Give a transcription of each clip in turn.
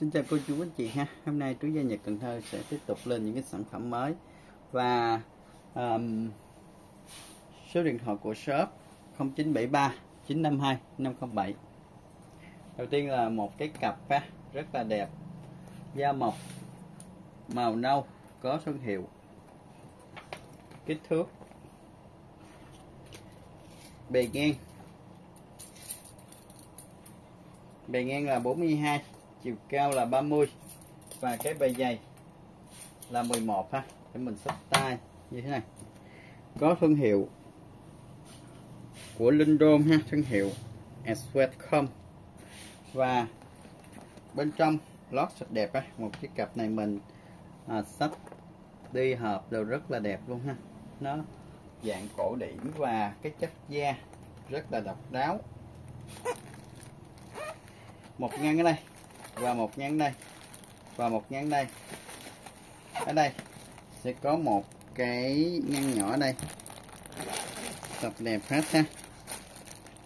Xin chào cô chú anh chị ha. Hôm nay Túi Da Nhật Cần Thơ sẽ tiếp tục lên những cái sản phẩm mới. Và số điện thoại của shop 0973 952 507. Đầu tiên là một cái cặp ha, rất là đẹp, da mộc, màu nâu, có thương hiệu, kích thước, bề ngang là 42, chiều cao là 30 và cái bề dày là 11 ha, để mình xách tay như thế này. Có thương hiệu của Lindon ha, thương hiệu Sweatcom. Và bên trong lót sạch đẹp ha. Một chiếc cặp này mình sắp đi hộp đều rất là đẹp luôn ha. Nó dạng cổ điển và cái chất da rất là độc đáo. Một ngăn ở đây và một ngăn đây và một ngăn đây. Ở đây sẽ có một cái ngăn nhỏ ở đây, tập đẹp hết ha.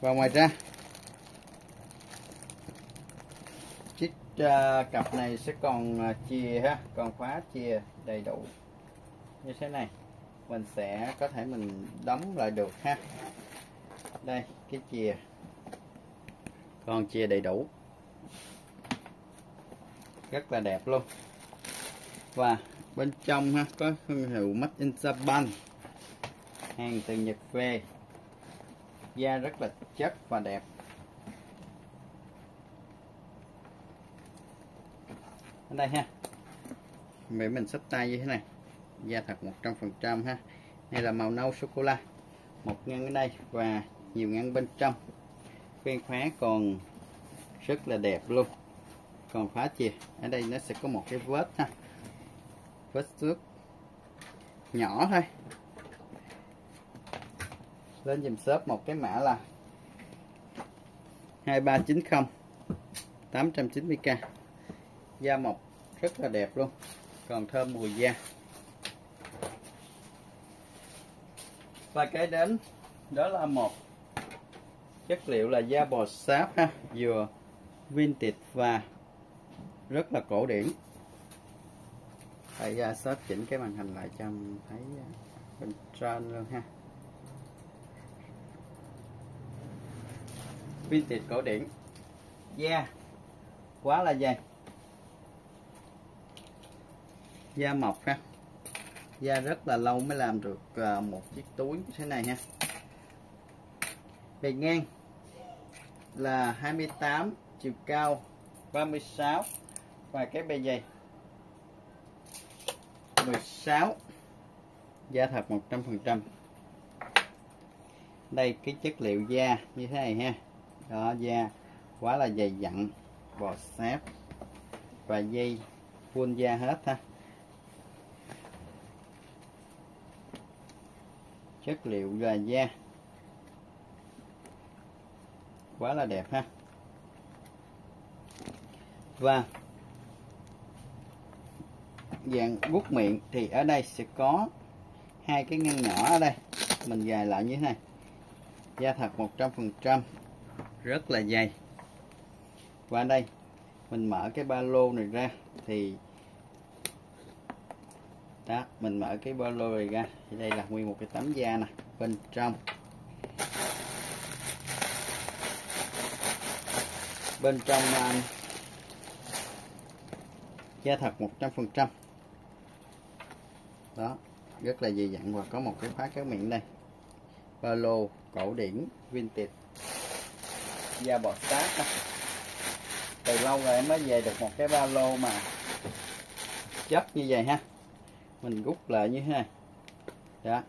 Và ngoài ra chiếc cặp này sẽ còn chìa ha, còn khóa chìa đầy đủ như thế này, mình sẽ có thể mình đóng lại được ha. Đây cái chìa, còn chìa đầy đủ, rất là đẹp luôn. Và bên trong ha, có thương hiệu Made in Japan, hàng từ Nhật về, da rất là chất và đẹp. Ở đây ha, vậy mình xách tay như thế này, da thật 100% ha. Đây là màu nâu sô cô la, một ngăn ở đây và nhiều ngăn bên trong, khóa còn rất là đẹp luôn. Còn khóa chìa ở đây nó sẽ có một cái vết ha, vết xước nhỏ thôi. Lên dùm shop một cái mã là 2390 890k. Da mộc rất là đẹp luôn, còn thơm mùi da. Và cái đến đó là một chất liệu là da bò sáp ha, vừa vintage và rất là cổ điển. Phải shop chỉnh cái màn hình lại cho mình thấy bên trên luôn ha. Vintage cổ điển, da quá là dày, da mộc ha, da rất là lâu mới làm được một chiếc túi như thế này ha. Bề ngang là 28, chiều cao 36 và cái bề dày 16, da thật 100%. Đây cái chất liệu da như thế này ha, đó, da quá là dày dặn, bò sáp và dây full da hết ha. Chất liệu là da quá là đẹp ha. Và dạng bút miệng thì ở đây sẽ có hai cái ngăn nhỏ ở đây, mình gài lại như thế này. Da thật 100%, rất là dày. Và ở đây mình mở cái ba lô này ra thì đó, mình mở cái ba lô này ra thì đây là nguyên một cái tấm da nè bên trong. Bên trong da thật 100%, đó, rất là dày dặn và có một cái khóa kéo miệng đây. Ba lô cổ điển vintage, da bò sát. Từ lâu rồi em mới về được một cái ba lô mà chất như vậy ha. Mình rút lại như thế này, đó,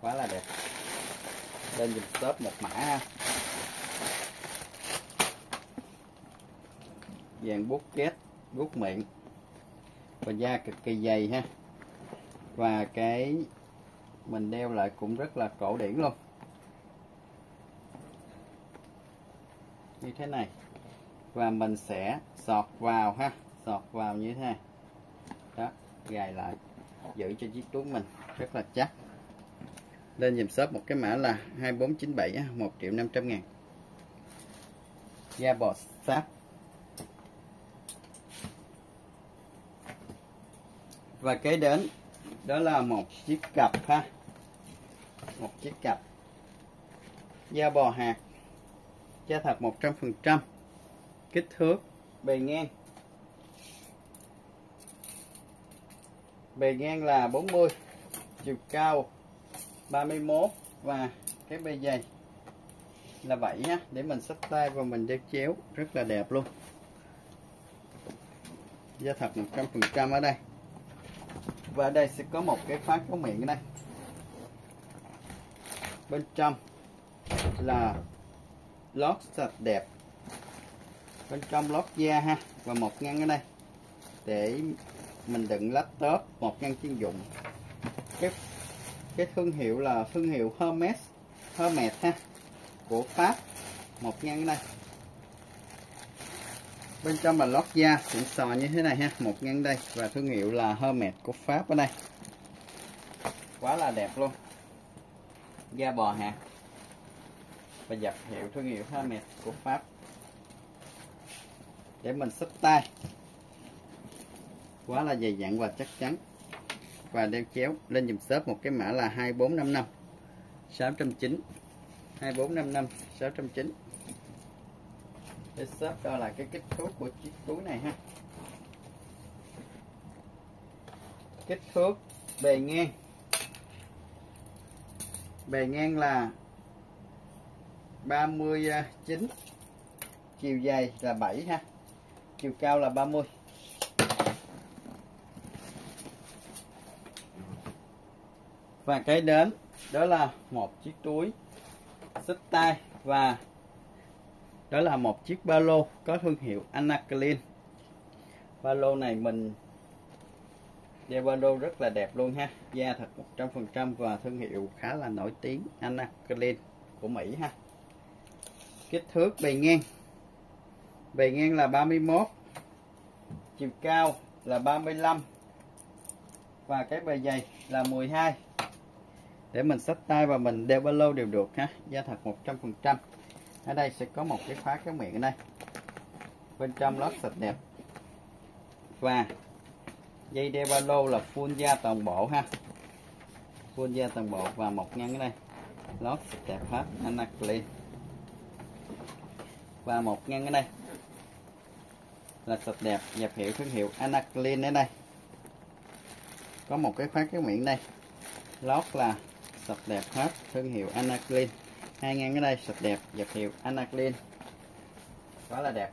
quá là đẹp. Lên dùm shop một mã ha. Dạng bút két, bút miệng và da cực kỳ dày ha. Và cái mình đeo lại cũng rất là cổ điển luôn, như thế này. Và mình sẽ sọt vào ha, sọt vào như thế này, đó, gài lại giữ cho chiếc túi mình rất là chắc. Lên dùm shop một cái mã là 2497, 1.500.000. Da bò sáp Và kế đến đó là một chiếc cặp ha, một chiếc cặp da bò hạt, da thật 100%, kích thước bề ngang, là 40, chiều cao 31 và cái bề dày là 7 nhá, để mình xách tay và mình đeo chéo rất là đẹp luôn. Da thật 100% ở đây. Và ở đây sẽ có một cái phát có miệng ở đây. Bên trong là lót sạch đẹp, bên trong lót da ha, và một ngăn ở đây để mình đựng laptop, một ngăn chuyên dụng. Cái thương hiệu là thương hiệu Hermes ha, của Pháp, một ngăn ở đây. Bên trong là lót da xịn sò như thế này ha, một ngăn đây, và thương hiệu là Hermes của Pháp ở đây. Quá là đẹp luôn. Da bò hạt và dập hiệu thương hiệu Hermes của Pháp. Để mình xách tay. Quá là dày dặn và chắc chắn. Và đeo chéo lên dùm shop một cái mã là 2455 690. 2455 690. Để shop đó là cái kích thước của chiếc túi này ha. Kích thước bề ngang. Bề ngang là 39, chiều dài là 7 ha, chiều cao là 30. Và cái đến đó là một chiếc túi xách tay, và đó là một chiếc ba lô có thương hiệu Anaclean. Ba lô này mình đeo ba lô rất là đẹp luôn ha, da thật 100% và thương hiệu khá là nổi tiếng Anaclean của Mỹ ha. Kích thước bề ngang, là 31, chiều cao là 35 và cái bề dày là 12. Để mình xách tay và mình đeo ba lô đều được ha, da thật 100%. Ở đây sẽ có một cái khóa kéo miệng ở đây, bên trong lót sạch đẹp, và dây đeo ba lô là full da toàn bộ ha, full da toàn bộ, và một ngăn ở đây lót sạch đẹp hết Anaclean, và một ngăn ở đây là sạch đẹp, nhập hiệu thương hiệu Anaclean ở đây, có một cái khóa kéo miệng đây, lót là sạch đẹp hết thương hiệu Anaclean. Hai ngăn ở đây sạch đẹp, vật hiệu Anaclean. Quá là đẹp.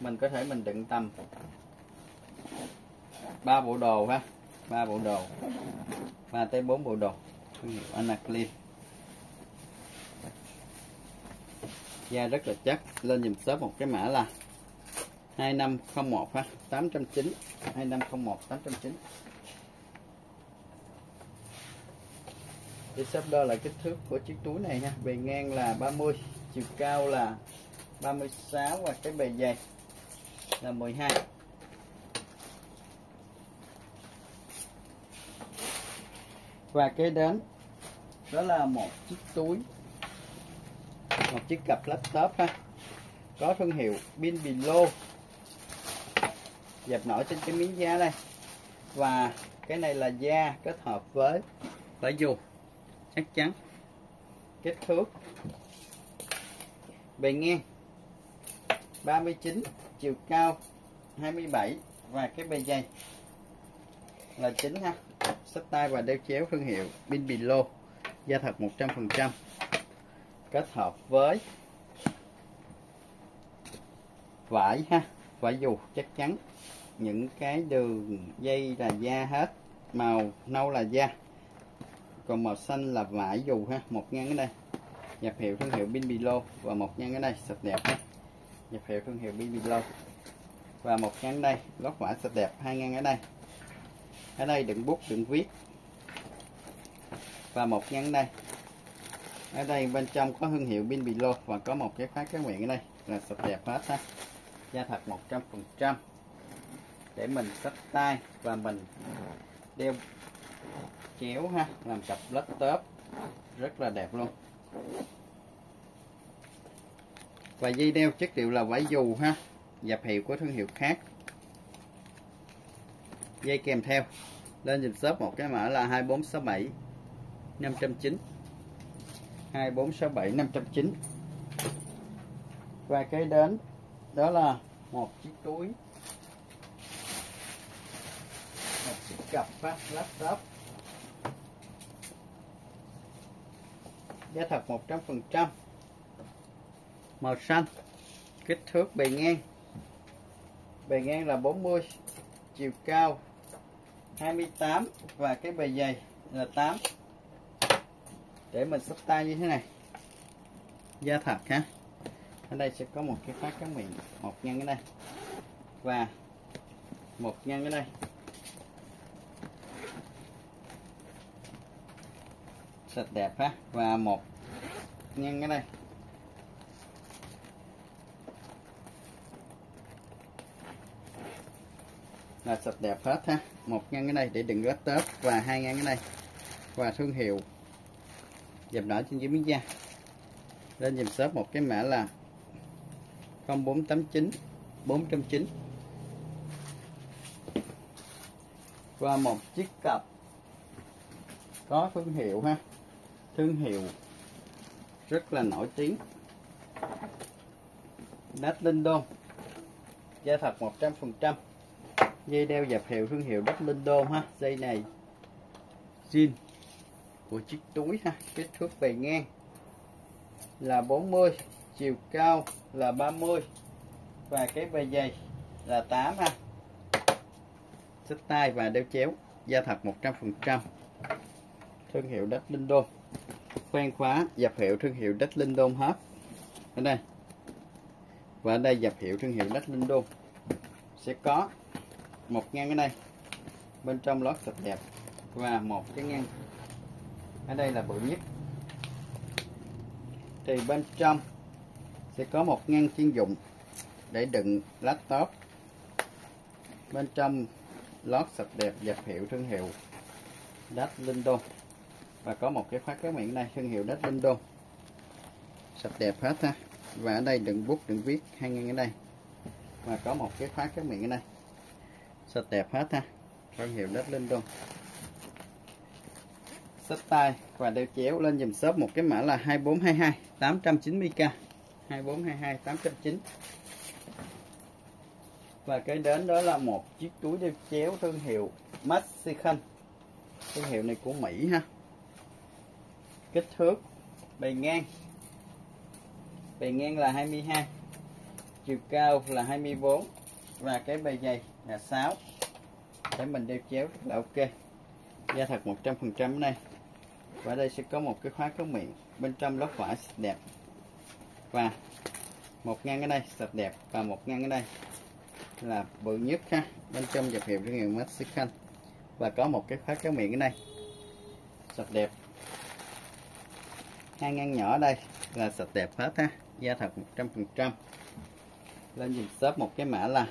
Mình có thể mình đựng tầm 3 bộ đồ ha, 3 tới 4 bộ đồ thương hiệu Anaclean. Da rất là chắc, lên dùm shop một cái mã là 2501 ha, 890, 2501 890. Để shop đo lại kích thước của chiếc túi này ha, bề ngang là 30, chiều cao là 36 và cái bề dày là 12. Và kế đến đó là một chiếc túi, một chiếc cặp laptop ha, có thương hiệu Binbilo, dập nổi trên cái miếng da đây, và cái này là da kết hợp với vải dù. Chắc chắn. Kích thước bề ngang 39, chiều cao 27 và cái bề dày là 9 ha. Xách tay và đeo chéo thương hiệu Binbilo, da thật 100%, kết hợp với vải ha, vải dù chắc chắn. Những cái đường dây là da hết, màu nâu là da, còn màu xanh là vải dù ha. Một ngăn ở đây nhập hiệu thương hiệu Binbilo, và một ngăn ở đây sạch đẹp ha, nhập hiệu thương hiệu Binbilo, và một ngăn ở đây lót vải sạch đẹp. Hai ngăn ở đây, đựng bút đựng viết, và một ngăn ở đây, bên trong có thương hiệu Binbilo và có một cái khóa kéo miệng ở đây là sạch đẹp hết ha, da thật 100%. Để mình xách tay và mình đeo chéo ha, làm cặp laptop rất là đẹp luôn. Và dây đeo chất liệu là vải dù ha, dập hiệu của thương hiệu khác. dây kèm theo. Lên dùm shop một cái mã là 2467 590, 2467 590. Và cái đến đó là một chiếc túi, một chiếc cặp phát laptop giá thật 100%, màu xanh, kích thước bề ngang là 40, chiều cao 28 và cái bề dày là 8. Để mình sắp tay như thế này, da thật ha. Ở đây sẽ có một cái phát cá miệng, một nhân ở đây và một nhân ở đây. Sạch đẹp ha, và một nhân ở đây. Là sạch đẹp hết ha, một ngăn cái này để đựng laptop và hai ngăn cái này, và thương hiệu dập đỏ trên dưới miếng da. Lên dùm shop một cái mã là 0489 409. Và một chiếc cặp có thương hiệu ha, thương hiệu rất là nổi tiếng, Đất Lindon, giá thật 100%. Dây đeo dập hiệu thương hiệu Đất Lindon ha, dây này zin của chiếc túi ha, kích thước bề ngang là 40, chiều cao là 30 và cái bề dày là 8 ha. Xách tay và đeo chéo, da thật 100%. Thương hiệu Đất Lindon, khoen khóa dập hiệu thương hiệu Đất Lindon hết. Ở đây và ở đây dập hiệu thương hiệu Đất Lindon sẽ có một ngăn ở đây, bên trong lót sạch đẹp, và một cái ngăn ở đây là bự nhất. Thì bên trong sẽ có một ngăn chuyên dụng để đựng laptop, bên trong lót sạch đẹp, dập hiệu thương hiệu Đất Lindon, và có một cái khóa kéo miệng đây, thương hiệu Đất Lindon, sạch đẹp hết ha. Và ở đây đựng bút, đựng viết, hai ngăn ở đây, và có một cái khóa kéo miệng ở đây, sạch đẹp hết ha, thương hiệu Đất Lindon. Xách tay và đeo chéo. Lên dùm shop một cái mã là 2422 890k, 2422 890. Và cái đến đó là một chiếc túi đeo chéo thương hiệu Mexican, thương hiệu này của Mỹ ha, kích thước bề ngang là 22, chiều cao là 24 và cái bề dày là 6. Để mình đeo chéo là ok, da thật 100% đây. Và đây sẽ có một cái khóa kéo miệng, bên trong lót vải sạch đẹp, và một ngăn ở đây sạch đẹp, và một ngăn ở đây là bự nhất ha, bên trong dập hiệu thương hiệu Mexican, và có một cái khóa kéo miệng ở đây sạch đẹp. Hai ngăn nhỏ ở đây là sạch đẹp hết ha, da thật 100%. Lên dùm shop một cái mã là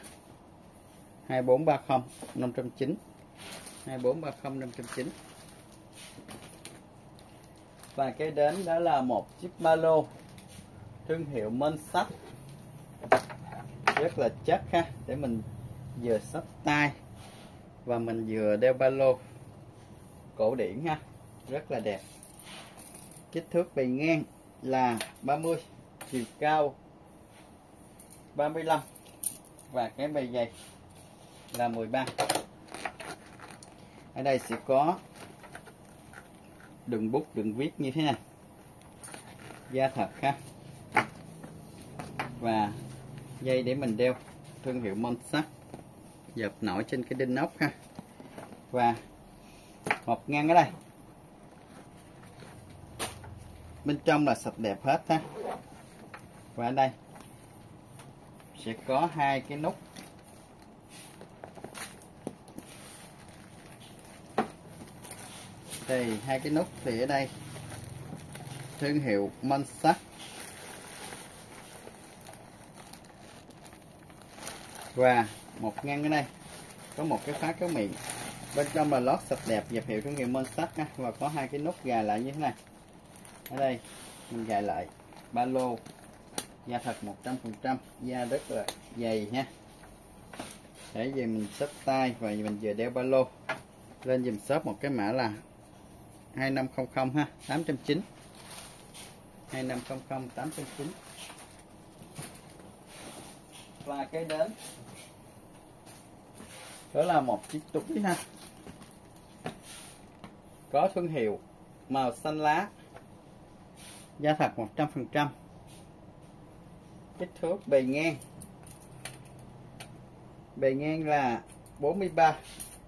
2430 590, 2430 590. Và cái đến đó là một chiếc ba lô thương hiệu Monsac, rất là chắc ha, để mình vừa xách tay và mình vừa đeo ba lô cổ điển ha, rất là đẹp. Kích thước bề ngang là 30, chiều cao 35 và cái bề dày là 13. Ở đây sẽ có đựng bút, đựng viết như thế này, da thật ha, và dây để mình đeo thương hiệu Monsac, dập nổi trên cái đinh ốc ha, và một ngăn ở đây, bên trong là sạch đẹp hết ha. Và ở đây sẽ có hai cái nút, thì hai cái nút thì ở đây thương hiệu Monsac, và một ngăn ở đây có một cái khóa kéo miệng, bên trong là lót sạch đẹp, dập hiệu thương hiệu Monsac, và có hai cái nút gài lại như thế này. Ở đây mình gài lại ba lô, da thật 100%, da rất là dày nha, để về mình xách tay và mình vừa đeo ba lô. Lên dùm shop một cái mã là 2500 ha, 890. 2500 890. Và cái đến đó là một chiếc túi ha, có thương hiệu màu xanh lá, da thật 100%, kích thước bề ngang là 43,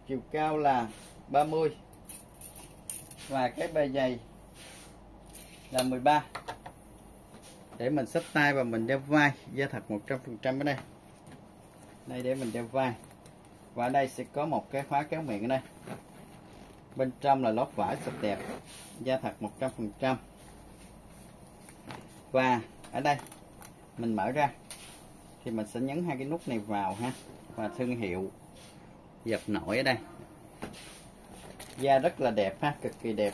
chiều cao là 30 và cái bề dày là 13 để mình xách tay và mình đeo vai, da thật 100% ở đây. Đây để mình đeo vai. Và ở đây sẽ có một cái khóa kéo miệng ở đây. Bên trong là lót vải sạch đẹp, da thật 100%. Và ở đây mình mở ra thì mình sẽ nhấn hai cái nút này vào ha. Và thương hiệu dập nổi ở đây. Da rất là đẹp ha, cực kỳ đẹp.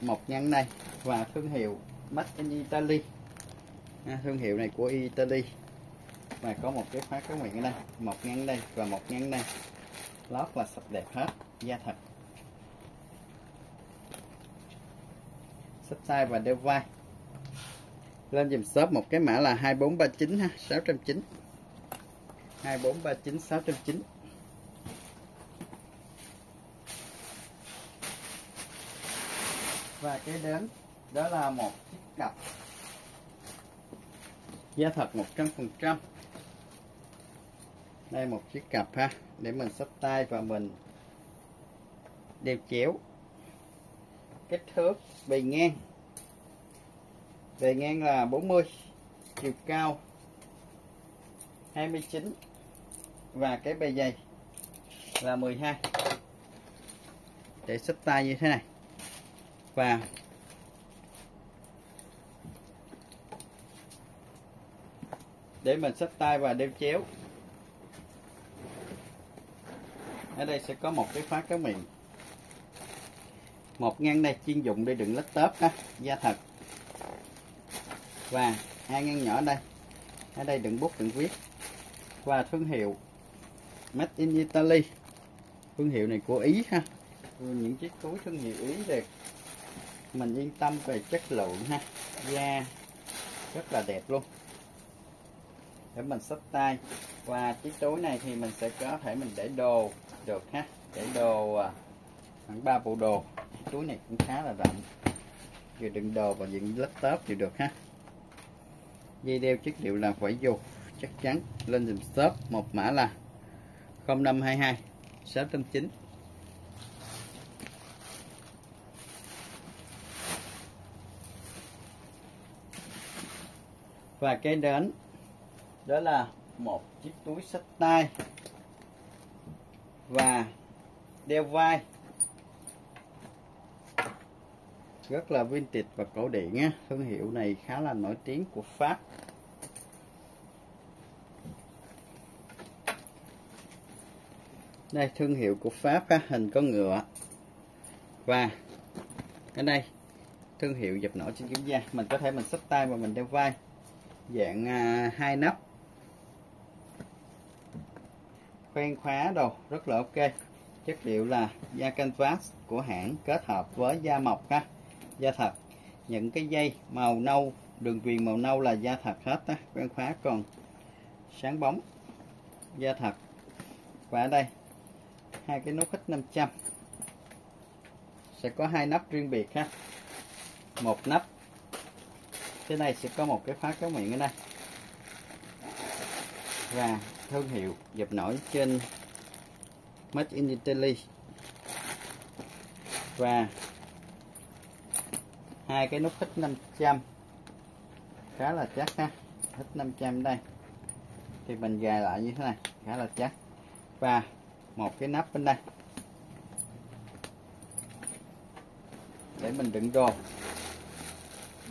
Một nhăn này và thương hiệu Made in Italy. À, thương hiệu này của Italy. Và có một cái khóa kéo miệng ở đây, một ngăn đây và một ngăn đây, lót là sạch đẹp hết, da thật. Xách tay và đeo vai. Lên dùm shop một cái mã là 2439 ha, 690. 2439 690. Và cái đến đó là một chiếc cặp giá thật 100%. Đây một chiếc cặp ha, để mình xách tay và mình đeo chéo. Kích thước bề ngang là 40, chiều cao 29 và cái bề dày là 12 để xách tay như thế này. Và để mình xách tay và đeo chéo. Ở đây sẽ có một cái khóa kéo miệng. Một ngăn đây chuyên dụng để đựng laptop ha, da thật. Và hai ngăn nhỏ đây. Ở đây đựng bút đựng viết. Và thương hiệu Made in Italy. Thương hiệu này của Ý ha. Những chiếc túi thương hiệu Ý đẹp. Mình yên tâm về chất lượng ha. Da rất là đẹp luôn. Để mình xách tay. Và chiếc túi này thì mình sẽ có thể mình để đồ được ha, để đồ khoảng 3 bộ đồ. Chiếc túi này cũng khá là rộng, vừa đựng đồ và dựng laptop đều được ha. Dây đeo chất liệu là vải dù chắc chắn. Lên dùm shop một mã là 0522 609. Và cái đến đó là một chiếc túi xách tay và đeo vai, rất là vintage và cổ điển á. Thương hiệu này khá là nổi tiếng của Pháp. Đây thương hiệu của Pháp á, hình con ngựa. Và ở đây thương hiệu dập nổi trên kiếm da. Mình có thể mình xách tay và mình đeo vai, dạng 2 nắp, khoen khóa đồ, rất là ok. Chất liệu là da canvas của hãng, kết hợp với da mộc ha, da thật. Những cái dây màu nâu, đường viền màu nâu là da thật hết á, khoen khóa còn sáng bóng, da thật. Và ở đây hai cái nút hít 500 sẽ có hai nắp riêng biệt ha. Một nắp thế này sẽ có một cái khóa kéo miệng ở đây. Và thương hiệu dập nổi trên Made in Italy. Và hai cái nút hít 500 khá là chắc ha. Hít 500 đây thì mình gài lại như thế này, khá là chắc. Và một cái nắp bên đây để mình đựng đồ.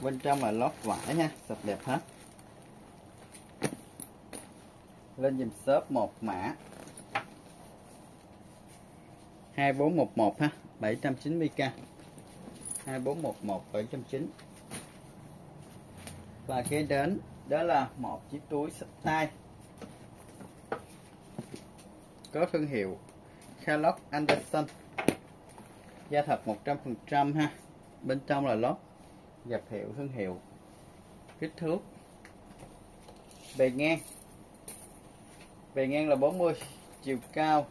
Bên trong là lót vải ha, sạch đẹp hết. Lên dùm shop một mã 2411 ha, 790k. 2411 790. Và kế đến đó là một chiếc túi xách tay có thương hiệu Carlos Anderson, da thật 100% ha. Bên trong là lót dập hiệu thương hiệu, kích thước bề ngang là 40, chiều cao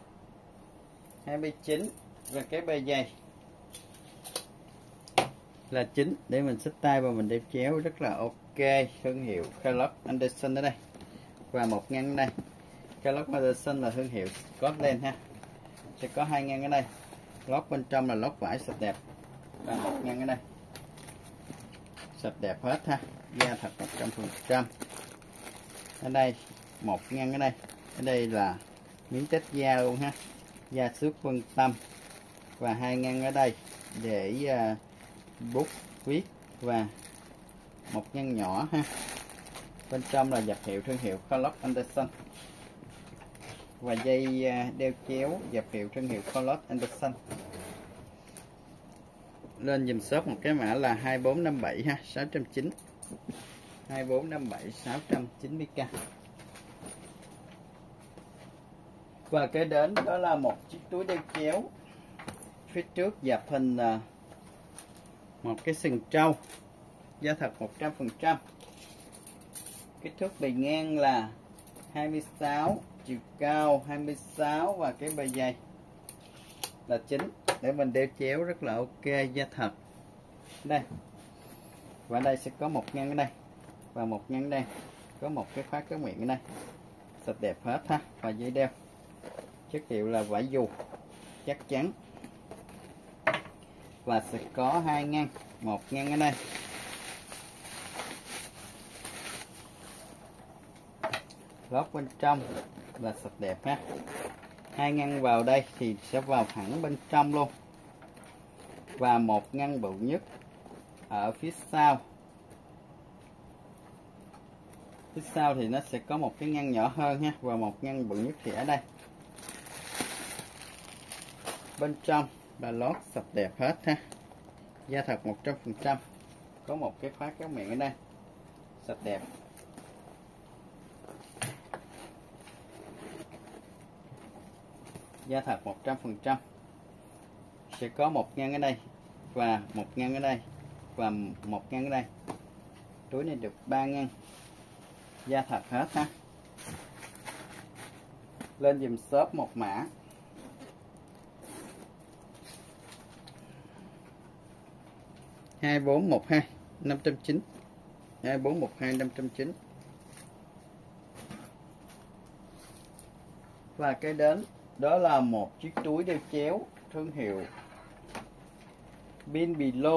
29 và cái bề dày là 9 để mình xách tay và mình đeo chéo rất là ok. Thương hiệu Carlos Anderson ở đây và một ngăn ở đây. Carlos Anderson là thương hiệu Scotland ha, sẽ có hai ngăn ở đây. Lót bên trong là lót vải sạch đẹp và một ngăn ở đây sạch đẹp hết ha, da thật 100%. Ở đây một ngăn ở đây, ở đây là miếng test da luôn ha, da xước vân tâm, và hai ngăn ở đây để bút viết và một ngăn nhỏ ha. Bên trong là vật hiệu thương hiệu Carlos Anderson và dây đeo chéo vật hiệu thương hiệu Carlos Anderson. Lên dùm shop một cái mã là 2457 ha, 690, 2457 690k. Và kế đến đó là một chiếc túi đeo chéo phía trước dập hình một cái sừng trâu, da thật 100%. Kích thước bề ngang là 26, chiều cao 26 và cái bề dày là 9 để mình đeo chéo rất là ok, da thật đây. Và đây sẽ có một ngăn ở đây và một ngăn đây, có một cái khóa cái miệng ở đây, sạch đẹp hết ha. Và dây đeo chất liệu là vải dù chắc chắn và sẽ có hai ngăn, một ngăn ở đây lót bên trong là sạch đẹp ha. Hai ngăn vào đây thì sẽ vào thẳng bên trong luôn, và một ngăn bự nhất ở phía sau. Phía sau thì nó sẽ có một cái ngăn nhỏ hơn ha, và một ngăn bự nhất thì ở đây. Bên trong là lót sạch đẹp hết ha, da thật 100%. Có một cái khóa kéo miệng ở đây, sạch đẹp. Da thật 100%. Sẽ có một ngăn ở đây và một ngăn ở đây và một ngăn ở đây. Túi này được 3 ngăn, da thật hết ha. Lên dùm shop một mã hai bốn một hai năm trăm chín. Và cái đến đó là một chiếc túi đeo chéo thương hiệu Binbilo,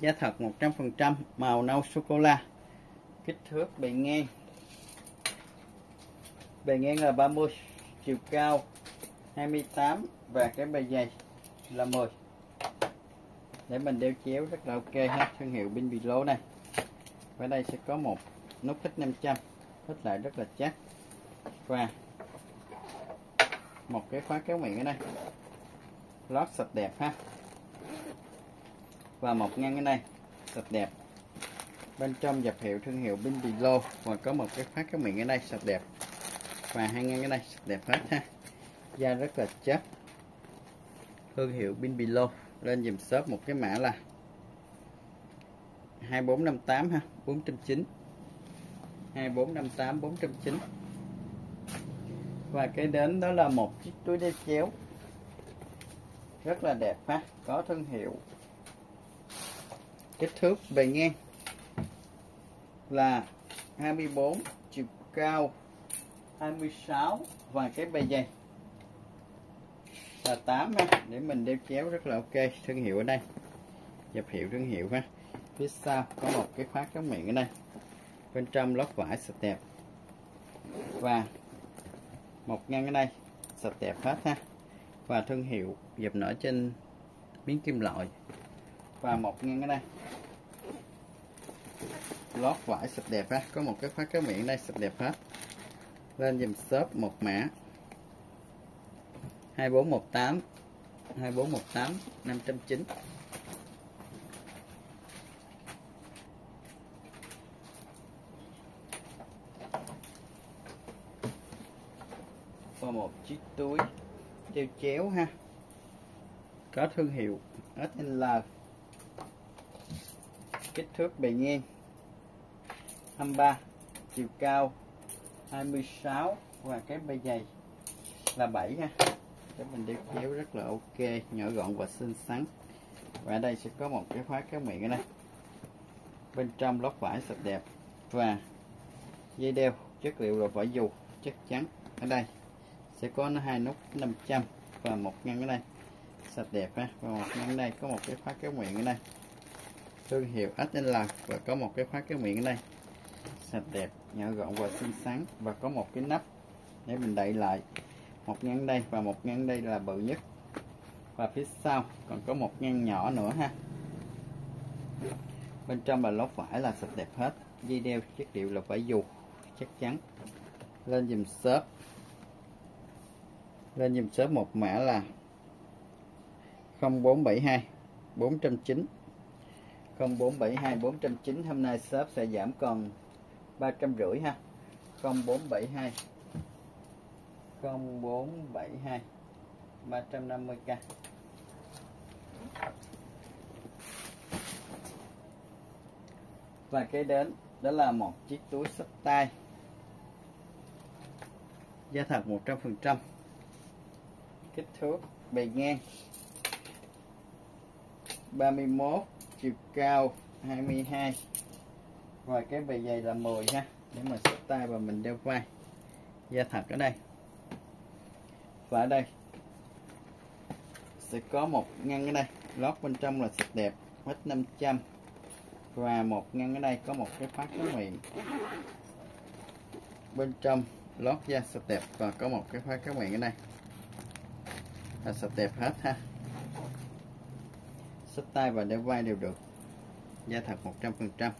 da thật 100%, màu nâu sô cô la, kích thước bề ngang là 30, chiều cao 28 và cái bề dày là 10 để mình đeo chéo rất là ok ha. Thương hiệu Binbilo này. Và đây sẽ có một nút thích 500, thích lại rất là chắc, và một cái khóa kéo miệng ở đây, lót sạch đẹp ha, và một ngăn ở đây sạch đẹp. Bên trong dập hiệu thương hiệu Binbilo và có một cái khóa kéo miệng ở đây sạch đẹp, và hai ngăn ở đây sạch đẹp hết ha, da rất là chắc. Thương hiệu Binbilo. Lên dùm shop một cái mã là 2458 ha, 490, 2458 490. Và cái đến đó là một chiếc túi đeo chéo rất là đẹp ha, có thương hiệu, kích thước bề ngang là 24, chiều cao 26 và cái bề dày là 8 ha, để mình đeo chéo rất là ok. Thương hiệu ở đây, dập hiệu thương hiệu ha. Phía sau có một cái khóa chống miệng ở đây, bên trong lót vải sạch đẹp, và một ngăn ở đây sạch đẹp hết ha. Và thương hiệu dập nổi trên miếng kim loại, và một ngăn ở đây lót vải sạch đẹp ha, có một cái khóa chống miệng ở đây sạch đẹp hết. Lên dùm shop một mã 2418 590. và một chiếc túi treo chéo ha, có thương hiệu SL, kích thước bề ngang 23, chiều cao 26 và cái bề dày là 7 ha. Cái mình đeo chéo rất là ok, nhỏ gọn và xinh xắn. Và ở đây sẽ có một cái khóa kéo miệng ở đây. Bên trong lót vải sạch đẹp và dây đeo chất liệu là vải dù chắc chắn. Ở đây sẽ có hai nút 500 và một ngăn ở đây sạch đẹp ha. Và một ngăn ở đây có một cái khóa kéo miệng ở đây, thương hiệu SL, và có một cái khóa kéo miệng ở đây sạch đẹp, nhỏ gọn và xinh xắn, và có một cái nắp để mình đậy lại. Một ngăn đây và một ngăn đây là bự nhất, và phía sau còn có một ngăn nhỏ nữa ha. Bên trong là lót vải là sạch đẹp hết, dây đeo chất liệu là vải dù chắc chắn. Lên dùm shop, lên dùm shop một mã là 0472 409, 0472 409. Hôm nay shop sẽ giảm còn 350 ha. 0472 350k. Và kế đến đó là một chiếc túi xách tay da thật 100%, kích thước bề ngang 31, chiều cao 22 và cái bề dày là 10 ha, để mà xách tay và mình đeo vai. Da thật ở đây. Và ở đây sẽ có một ngăn ở đây, lót bên trong là sạch đẹp, hết 500, và một ngăn ở đây có một cái khóa kéo miệng. Bên trong lót da sạch đẹp và có một cái khóa kéo miệng ở đây là sạch đẹp hết ha. Xách tay và đeo vai đều được, da thật 100%.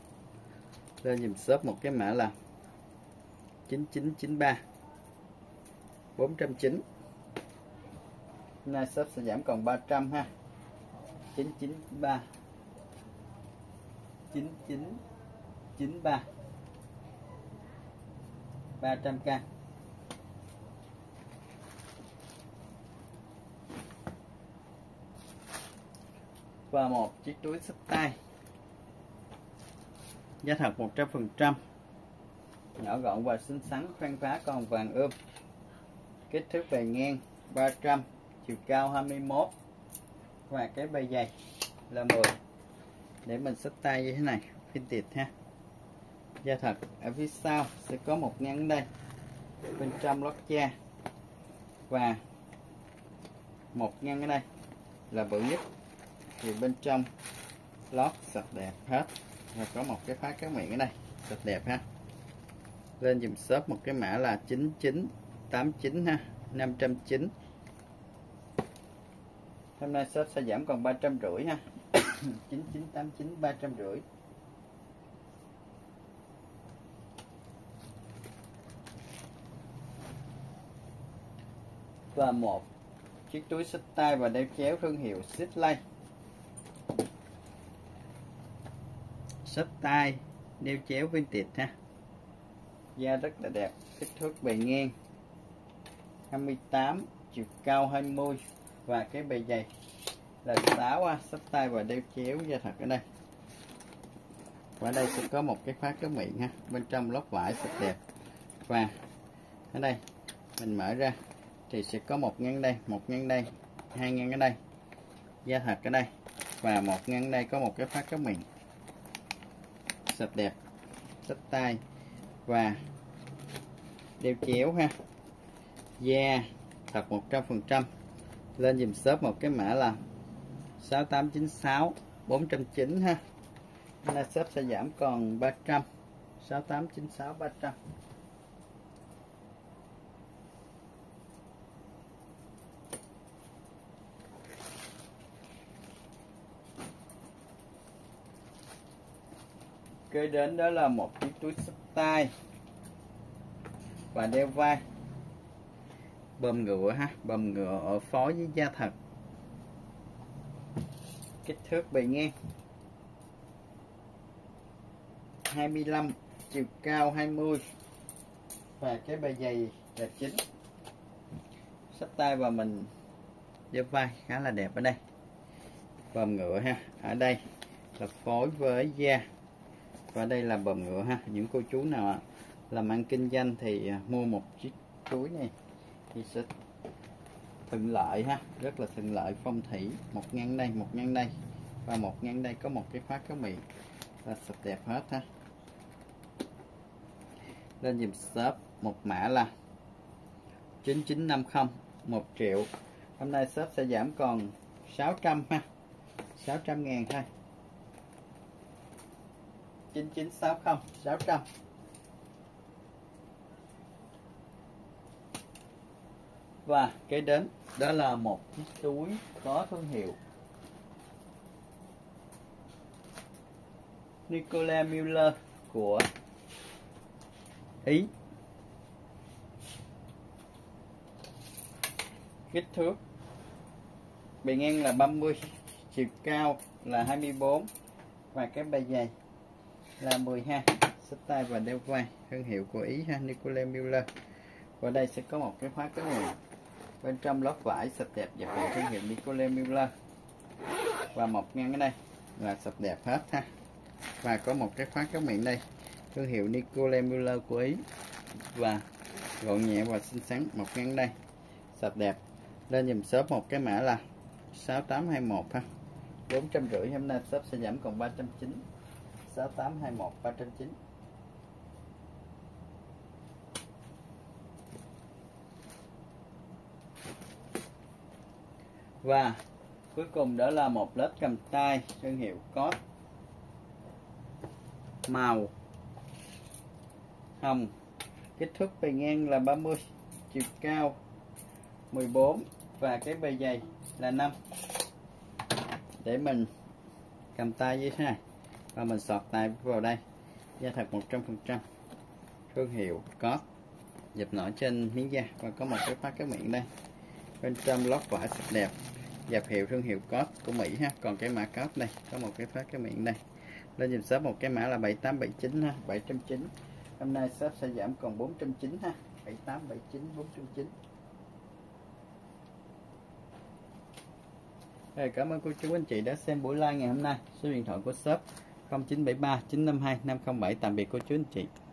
Lên dùm shop một cái mã là 9993 409. Nay shop sẽ giảm còn 300 ha. 993 300k. Và một chiếc túi xách tay giá thật 100%, nhỏ gọn và xinh xắn, khoan phá còn vàng ươm, kích thước bề ngang 300, chiều cao 21 và cái bề dày là 10, để mình xách tay như thế này, vintage ha, da thật. Ở phía sau sẽ có một ngăn đây, bên trong lót da, và một ngăn ở đây là bự nhất, thì bên trong lót sạch đẹp hết, và có một cái khóa kéo miệng ở đây sạch đẹp ha. Lên dùm shop một cái mã là 9989 ha, 509. Hôm nay shop sẽ giảm còn 350 ha. 9989 350. Và một chiếc túi xách tay và đeo chéo thương hiệu Zip Lay. Xách tay đeo chéo vintage ha. Da rất là đẹp, kích thước bề ngang 28, chiều cao 20 và cái bề dày là 6 ha. Xách tay và đeo chéo da thật ở đây. Và ở đây sẽ có một cái khóa kéo miệng ha. Bên trong lót vải sạch đẹp. Và ở đây mình mở ra thì sẽ có một ngăn đây, một ngăn đây, hai ngăn ở đây, da thật ở đây, và một ngăn đây có một cái khóa kéo miệng sạch đẹp. Xách tay và đeo chéo ha, da thật 100%. Lên dùm shop một cái mã là 6896 409 ha. Hôm nay shop sẽ giảm còn 300, 6896 300. Kế đến đó là một chiếc túi xách tay và đeo vai, bơm ngựa ha, bơm ngựa ở phối với da thật, kích thước bề ngang 25, chiều cao 20 và cái bề dày là 9. xách tay và mình giơ vai khá là đẹp ở đây. Vòm ngựa ha, ở đây là phối với da, và đây là vòm ngựa ha. Những cô chú nào làm ăn kinh doanh thì mua một chiếc túi này thì sẽ thuận lợi ha, rất là thuận lợi phong thủy. Một ngăn đây, một ngăn đây và một ngăn đây, có một cái khóa kéo miệng là sạch đẹp hết ha. Lên dùm shop một mã là 9950, 1 triệu. Hôm nay shop sẽ giảm còn 600 ha, 600.000 thôi. 9960, 600. Và cái đến đó là một chiếc túi có thương hiệu Nicola Miller của Ý. Kích thước bề ngang là 30, chiều cao là 24 và cái bề dày là 12. Xách tay và đeo vai, thương hiệu của Ý ha, Nicola Miller. Và đây sẽ có một cái khóa kéo miệng. Bên trong lớp vải sạch đẹp và hiệu thương hiệu Nicola Miller. Và một ngăn ở đây là sạch đẹp hết ha. Và có một cái khóa kéo miệng đây, thương hiệu Nicola Miller của Ý. Và gọn nhẹ và xinh xắn. Một ngăn đây sạch đẹp. Lên dùm shop một cái mã là 6821 ha, 450. Hôm nay shop sẽ giảm còn 390. 6821, 390. Và cuối cùng đó là một lết cầm tay thương hiệu Kot, màu hồng, kích thước bề ngang là 30, chiều cao 14 và cái bề dày là 5. Để mình cầm tay như thế này và mình sọt tay vào đây, da thật 100%, thương hiệu Kot, dập nổi trên miếng da và có một cái khóa kéo miệng đây. Bên trong lót vải sạch đẹp, dập hiệu thương hiệu Kot của Mỹ ha. Còn cái mã Kot đây, có một cái khóa kéo miệng đây. Lên dùm shop một cái mã là 7879 ha, 790. Hôm nay shop sẽ giảm còn 490 ha, 7879, 490. Cảm ơn cô chú anh chị đã xem buổi live ngày hôm nay. Số điện thoại của shop 0973 952 507. Tạm biệt cô chú anh chị.